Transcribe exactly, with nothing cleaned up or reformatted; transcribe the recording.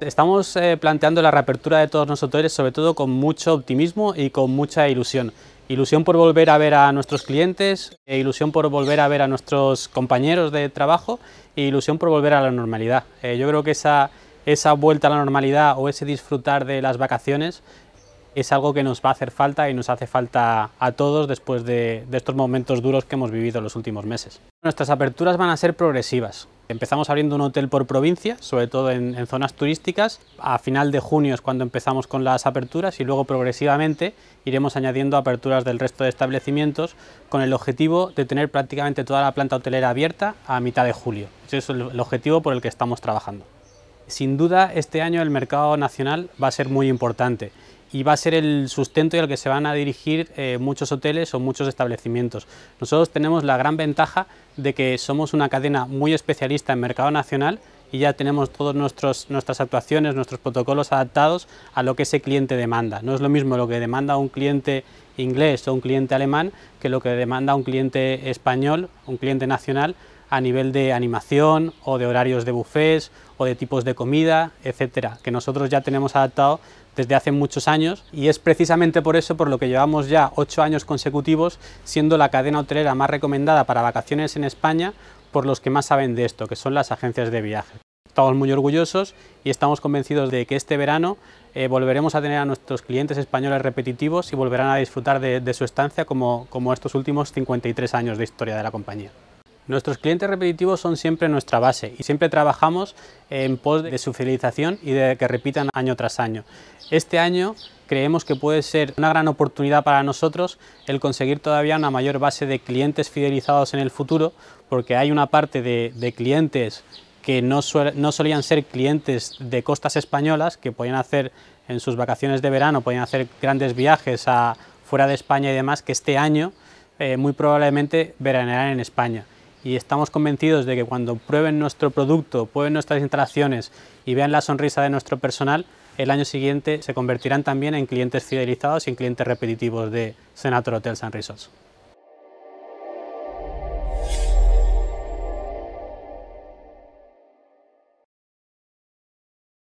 Estamos eh, planteando la reapertura de todos nuestros hoteles, sobre todo con mucho optimismo y con mucha ilusión. Ilusión por volver a ver a nuestros clientes, e ilusión por volver a ver a nuestros compañeros de trabajo e ilusión por volver a la normalidad. Eh, yo creo que esa, esa vuelta a la normalidad o ese disfrutar de las vacaciones es algo que nos va a hacer falta y nos hace falta a todos después de, de estos momentos duros que hemos vivido en los últimos meses. Nuestras aperturas van a ser progresivas. Empezamos abriendo un hotel por provincia, sobre todo en, en zonas turísticas. A final de junio es cuando empezamos con las aperturas y luego progresivamente iremos añadiendo aperturas del resto de establecimientos con el objetivo de tener prácticamente toda la planta hotelera abierta a mitad de julio. Ese es el, el objetivo por el que estamos trabajando. Sin duda, este año el mercado nacional va a ser muy importante y va a ser el sustento y al que se van a dirigir eh, muchos hoteles o muchos establecimientos. Nosotros tenemos la gran ventaja de que somos una cadena muy especialista en mercado nacional y ya tenemos todas nuestras actuaciones, nuestros protocolos adaptados a lo que ese cliente demanda. No es lo mismo lo que demanda un cliente inglés o un cliente alemán que lo que demanda un cliente español, un cliente nacional, a nivel de animación o de horarios de buffets o de tipos de comida, etcétera, que nosotros ya tenemos adaptado desde hace muchos años, y es precisamente por eso por lo que llevamos ya ocho años consecutivos siendo la cadena hotelera más recomendada para vacaciones en España por los que más saben de esto, que son las agencias de viaje. Estamos muy orgullosos y estamos convencidos de que este verano eh, volveremos a tener a nuestros clientes españoles repetitivos y volverán a disfrutar de, de su estancia como, como estos últimos cincuenta y tres años de historia de la compañía. Nuestros clientes repetitivos son siempre nuestra base y siempre trabajamos en pos de su fidelización y de que repitan año tras año. Este año creemos que puede ser una gran oportunidad para nosotros el conseguir todavía una mayor base de clientes fidelizados en el futuro, porque hay una parte de, de clientes que no, suel, no solían ser clientes de costas españolas, que podían hacer en sus vacaciones de verano, podían hacer grandes viajes a, fuera de España y demás, que este año eh, muy probablemente veranearán en España. Y estamos convencidos de que cuando prueben nuestro producto, prueben nuestras instalaciones y vean la sonrisa de nuestro personal, el año siguiente se convertirán también en clientes fidelizados y en clientes repetitivos de Senator Hotels and Resorts.